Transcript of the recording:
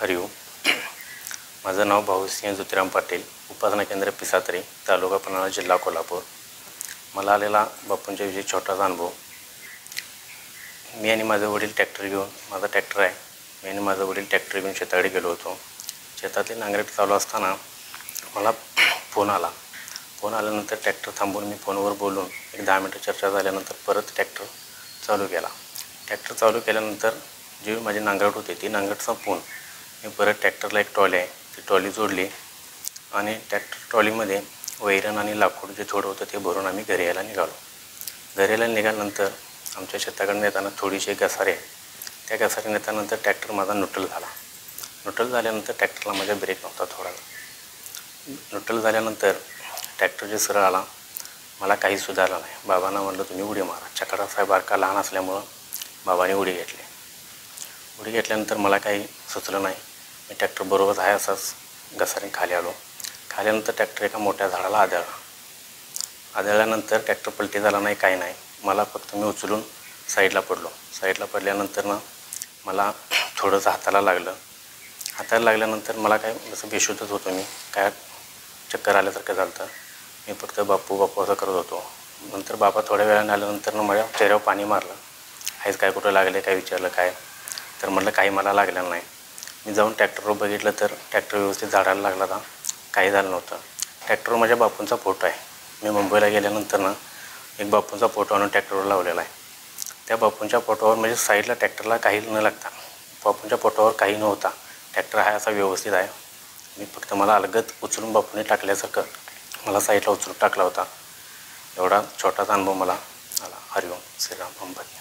हरिओम, माझं नाव भाऊसिंह ज्योतिराम पाटील, उपासना केंद्र पिसात्री, तालुका पन्हाळा, जिल्हा कोल्हापूर। मला आलेला बापूंच्याविषयी छोटासा अनुभव। मी आणि माझे वडील ट्रॅक्टर घेऊन, माझा ट्रॅक्टर आहे, मी आणि माझे वडील ट्रॅक्टर घेऊन शेताकडे गेलो होतो। शेतातले नांगरट चालू असताना मला फोन आला। फोन आल्यानंतर ट्रॅक्टर थांबवून मी फोनवर बोलून एक 10 मिनटं चर्चा झाल्यानंतर परत ट्रॅक्टर चालू केला। ट्रॅक्टर चालू केल्यानंतर जी माझी नांगरट होती ती नांगरट संपून मी परत ट्रॅक्टरला एक ट्रॉली आहे ती ट्रॉली जोडली आणि ट्रॅक्टर ट्रॉलीमध्ये वैरण आणि लाकूड जे थोडं होतं ते भरून आम्ही घरी यायला निघालो। घरी यायला निघाल्यानंतर आमच्या शेताकडून येताना थोडीशी घसारे, त्या घसारे नेतानंतर ट्रॅक्टर माझा नुटल झाला। नुटल झाल्यानंतर ट्रॅक्टरला माझा ब्रेक नव्हता, थोडा नुटल झाल्यानंतर ट्रॅक्टर जे सरळ आला, मला काही सुधारला नाही। बाबांना म्हटलं तुम्ही उडी मारा, चकारा साहेब बारका लहान असल्यामुळं बाबाने उडी घेतली। उडी घेतल्यानंतर मला काही सुचलं नाही, मी ट्रॅक्टर बरोबर आहे असाच घसारे खाली आलो। खाली आल्यानंतर ट्रॅक्टर एका मोठ्या झाडाला आदळला। आदळल्यानंतर ट्रॅक्टर पलटी झाला नाही, काही नाही, मला फक्त मी उचलून साईडला पडलो। साईडला पडल्यानंतर मला थोडंसं हाताला लागलं। हाताला लागल्यानंतर मला काय जसं बेशुद्धच होतो, मी काय चक्कर आल्यासारखं झालं होतं। मी फक्त बापू बापू असं करत होतो। नंतर बाबा थोड्या वेळाने आल्यानंतरनं माझ्या चेहऱ्यावर पाणी मारलं। आहेच काय, कुठं लागले काय विचारलं काय, तर म्हटलं काही मला लागलं नाही। मी जाऊन ट्रॅक्टरवर बघितलं तर ट्रॅक्टर व्यवस्थित झाडाला लागला होता, काही झालं नव्हतं। ट्रॅक्टरवर माझ्या बापूंचा फोटो आहे। मी मुंबईला गेल्यानंतरनं एक बापूंचा फोटो आणून ट्रॅक्टरवर लावलेला आहे। त्या बापूंच्या फोटोवर म्हणजे साईडला ट्रॅक्टरला काही न लागता, बापूंच्या फोटोवर काही नव्हता, ट्रॅक्टर आहे असा व्यवस्थित आहे। मी फक्त मला अलगद उचलून बापूने टाकल्यासारखं मला साईडला उचलून टाकला होता। एवढा छोटासा अनुभव मला आला। हरिओम, श्रीराम, अंबानी।